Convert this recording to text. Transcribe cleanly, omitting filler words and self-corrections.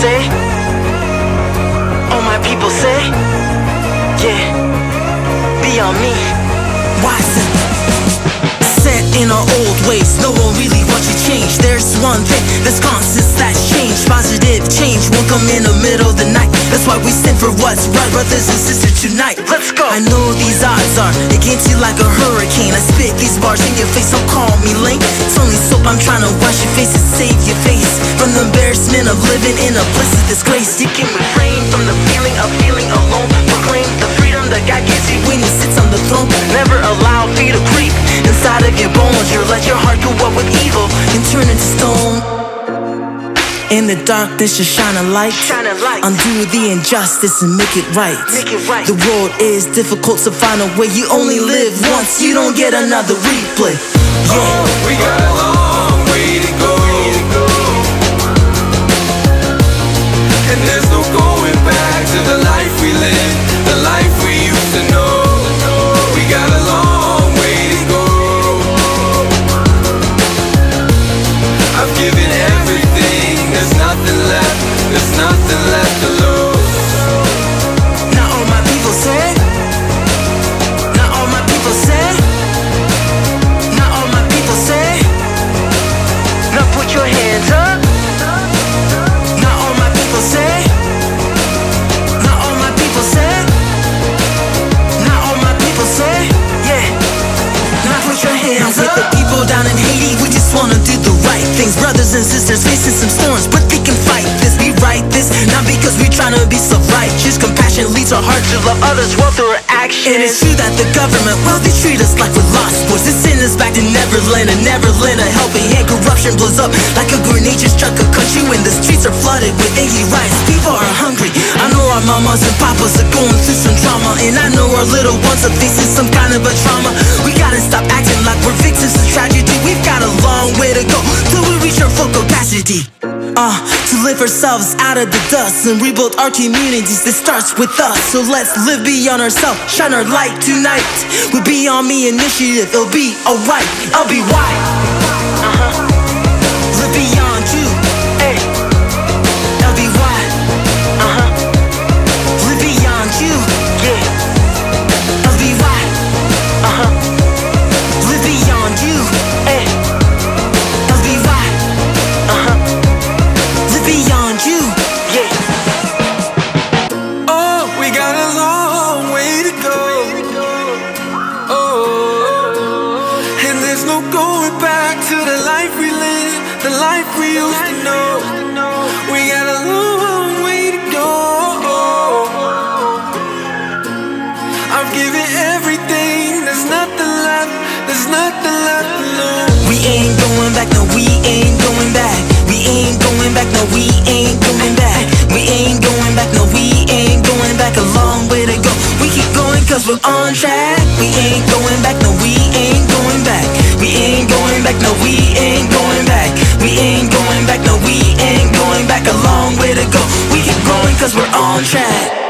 say, all my people say, yeah, beyond me. Why set in our old ways? No one really wants to change. There's one thing that's constant, that's change. Positive change won't come in the middle of the night. That's why we stand for what's right, brothers and sisters tonight. Let's go. I know these odds are against you like a hurricane. I spit these bars in your face, don't call me lame. It's only soap, I'm trying to wash your face and save your face from the embarrassment of living in a bliss of disgrace. You can refrain from the feeling of feeling alone. Proclaim the freedom that God gives you when He sits on the throne. Never allow fear to creep inside of your bones. You let your heart go up with evil and turn into stone. In the darkness, just shine a light. Undo the injustice and make it right. The world is difficult, to find a way. You only live once, you don't get another replay. Yeah, oh, we got a long way to go, and there's no going back to the life we live, the life we used to know. We got a long way to go. I've given everything. There's nothing left, there's nothing left to lose. Now all my people say, now all my people say, now all my people say, now put your hands up. Now all my people say, now all my people say, now all my people say, yeah, now put your hands up. Now with the people down in Haiti, we just wanna do the right things. Brothers and sisters facing some storms, but they can fight this, we write this. Not because we tryna be self-righteous. Compassion leads our hearts to love others well through our actions. And it's true that the government, well, they treat us like we're lost boys. They send us back to Neverland, and Neverland a helping hand. Corruption blows up like a grenade just struck a country when the streets are flooded with angry riots. People are hungry. I know our mamas and papas are going through some trauma, and I know our little ones are facing some kind of a trauma. We gotta stop acting like we're victims of tragedy. We've got a long way to go till we reach our full capacity. To lift ourselves out of the dust and rebuild our communities, that starts with us. So let's live beyond ourselves, shine our light tonight. We'll be on me initiative, it'll be alright. I'll be white. Live beyond you, hey. I'll be white. Live beyond you, yeah. I'll be white. Live beyond you, hey. I'll be white. Beyond you, yeah. Oh, we got a long way to go. Oh, and there's no going back to the life we live, the life we used to know. We got a long way to go. I've given everything, there's nothing left, there's nothing left to lose. We ain't going back, no, we ain't going back. We ain't going back, no, we ain't going back. We ain't going back, no, we ain't going back. A long way to go. We keep going cause we're on track. We ain't going back, no, we ain't going back. We ain't going back, no, we ain't going back. We ain't going back, no, we ain't going back. A long way to go. We keep going cause we're on track.